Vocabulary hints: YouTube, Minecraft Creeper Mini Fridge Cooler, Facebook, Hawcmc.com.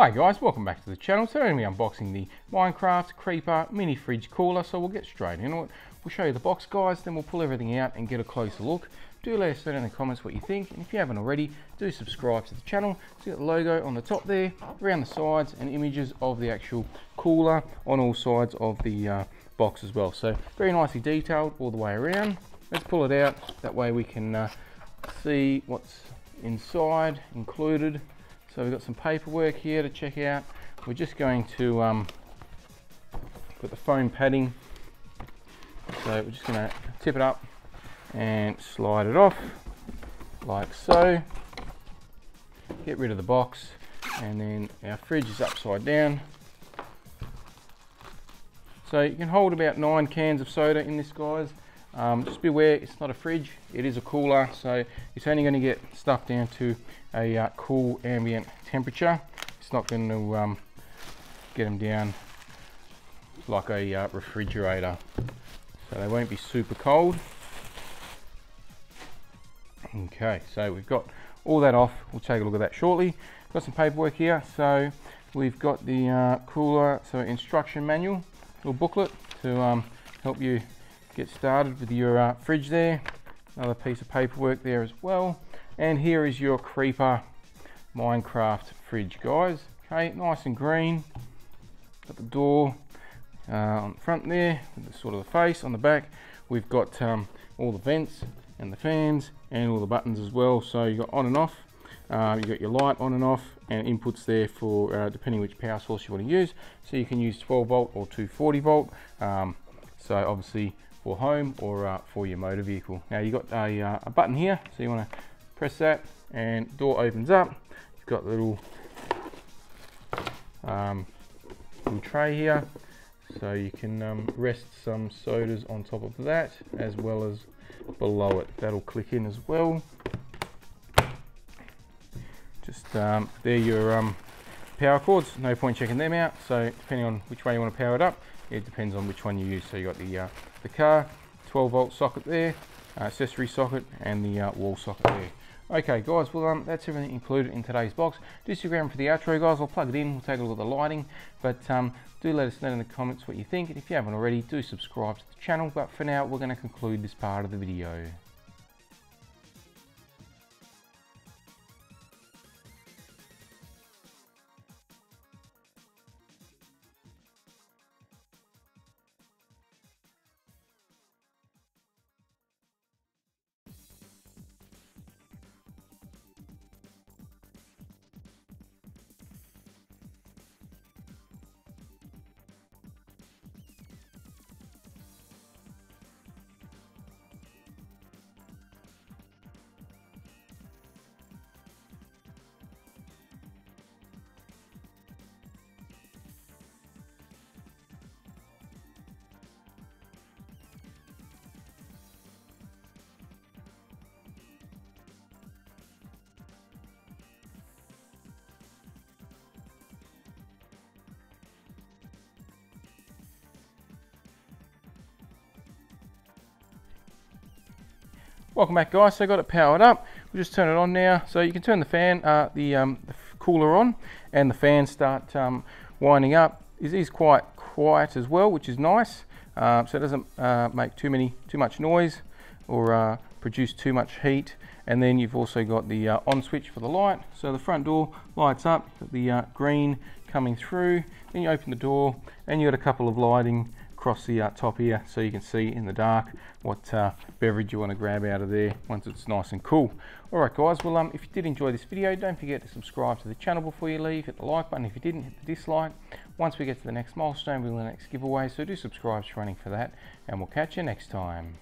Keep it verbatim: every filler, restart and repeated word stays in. Hi guys, welcome back to the channel. So we're going to be unboxing the Minecraft Creeper Mini Fridge Cooler, so we'll get straight into it. We'll show you the box, guys, then we'll pull everything out and get a closer look. Do let us know in the comments what you think, and if you haven't already, do subscribe to the channel. So you got the logo on the top there, around the sides, and images of the actual cooler on all sides of the uh, box as well. So very nicely detailed all the way around. Let's pull it out, that way we can uh, see what's inside included. So we've got some paperwork here to check out. We're just going to um, put the foam padding, so we're just going to tip it up and slide it off like so. Get rid of the box, and then our fridge is upside down. So you can hold about nine cans of soda in this, guys. Um, just beware, it's not a fridge, it is a cooler, so it's only going to get stuff down to a uh, cool ambient temperature. It's not going to um, get them down like a uh, refrigerator, so they won't be super cold. Okay, so we've got all that off, we'll take a look at that shortly. Got some paperwork here, so we've got the uh, cooler, so instruction manual, little booklet to um, help you get started with your uh, fridge there. Another piece of paperwork there as well, and here is your Creeper Minecraft fridge, guys. Okay, nice and green. Got the door uh, on the front there with the sort of the face. On the back we've got um, all the vents and the fans and all the buttons as well, so you got on and off, uh, you got your light on and off, and inputs there for uh, depending which power source you want to use, so you can use twelve volt or two forty volt, um, so obviously for home or uh, for your motor vehicle. Now you've got a, uh, a button here, so you want to press that and door opens up. You've got the little, um, little tray here, so you can um, rest some sodas on top of that as well as below it. That'll click in as well. Just um, there your um, power cords, no point checking them out, so depending on which way you want to power it up, it depends on which one you use. So you got the uh, the car twelve volt socket there, uh, accessory socket, and the uh, wall socket there. Okay guys, well um, that's everything included in today's box. Do stick around for the outro, guys. I'll plug it in, we'll take a look at the lighting, but um, do let us know in the comments what you think, and if you haven't already, do subscribe to the channel. But for now, we're going to conclude this part of the video. Welcome back, guys. So I got it powered up. We'll just turn it on now. So you can turn the fan, uh, the, um, the cooler on, and the fans start um, winding up. It is quite quiet as well, which is nice. Uh, so it doesn't uh, make too many, too much noise, or uh, produce too much heat. And then you've also got the uh, on switch for the light. So the front door lights up, the uh, green coming through. Then you open the door, and you got a couple of lighting across the uh, top here, so you can see in the dark what uh, beverage you want to grab out of there once it's nice and cool. Alright guys, well um, if you did enjoy this video, don't forget to subscribe to the channel before you leave. Hit the like button if you didn't, hit the dislike. Once we get to the next milestone, we'll do the next giveaway, so do subscribe, it's running for that, and we'll catch you next time.